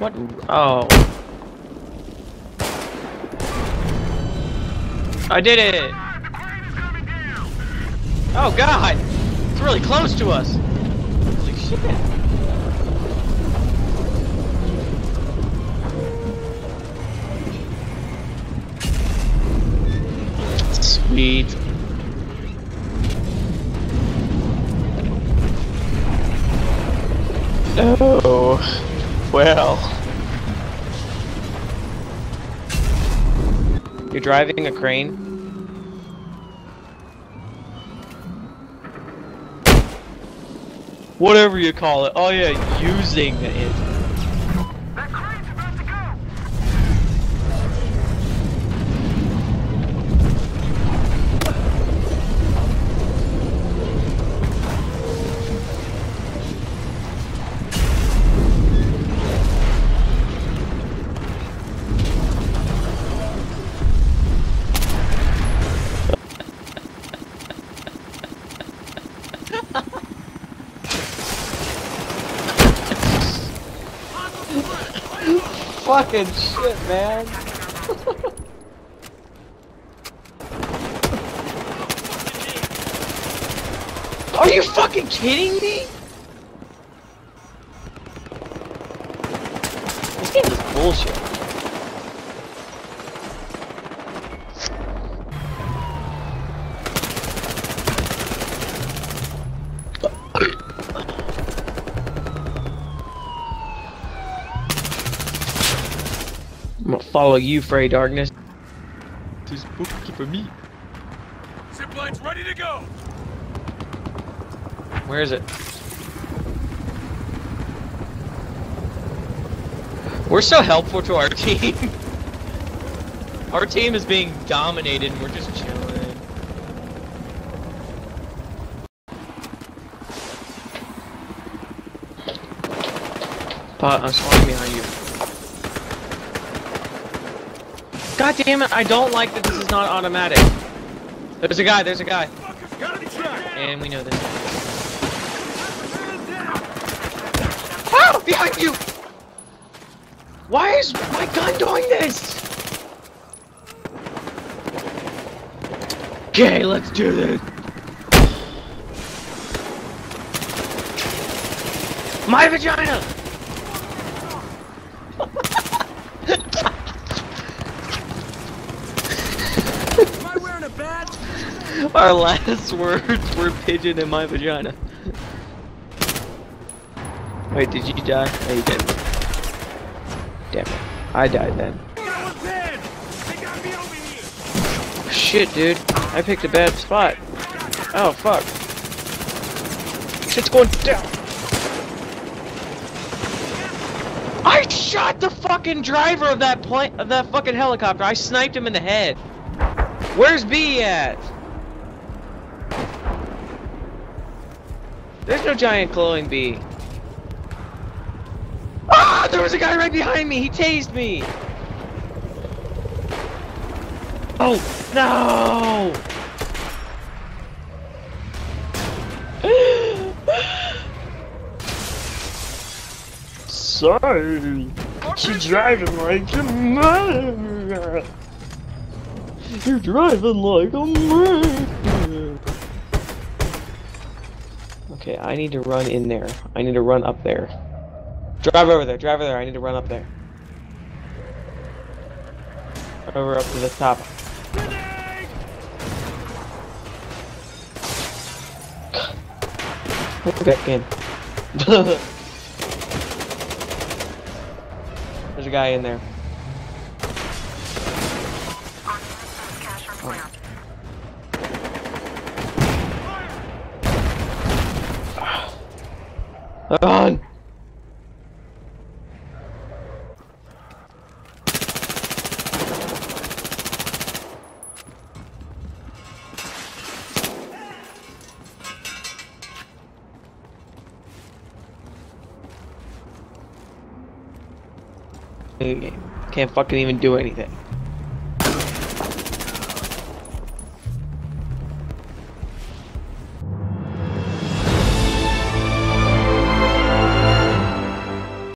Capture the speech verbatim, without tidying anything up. What? Oh. I did it! Oh god! It's really close to us! Holy shit! Sweet. Oh. Well. You're driving a crane? Whatever you call it. Oh yeah, using it. That crane's about to go. Fucking shit, man. Are you fucking kidding me? This game is bullshit. I'm gonna follow you, Frey Darkness. This book for me. Zipline's ready to go. Where is it? We're so helpful to our team. Our team is being dominated, and we're just chilling. Pot, I'm spawning behind you. God damn it, I don't like that this is not automatic. There's a guy, there's a guy. And we know this. Oh! Behind you! Why is my gun doing this? Okay, let's do this. My vagina! Our last words were pigeon in my vagina. Wait, did you die? No, you didn't. Damn it. I died then. Shit, dude. I picked a bad spot. Oh, fuck. Shit's going down. I shot the fucking driver of that plane, of that fucking helicopter. I sniped him in the head. Where's B at? There's no giant glowing bee. Ah! There was a guy right behind me! He tased me! Oh! No! Sorry! She's driving like a murderer! You're driving like a murderer! Okay, I need to run in there. I need to run up there. Drive over there, drive over there, I need to run up there. Over up to the top. Look back in. There's a guy in there. Oh. On. Can't fucking even do anything.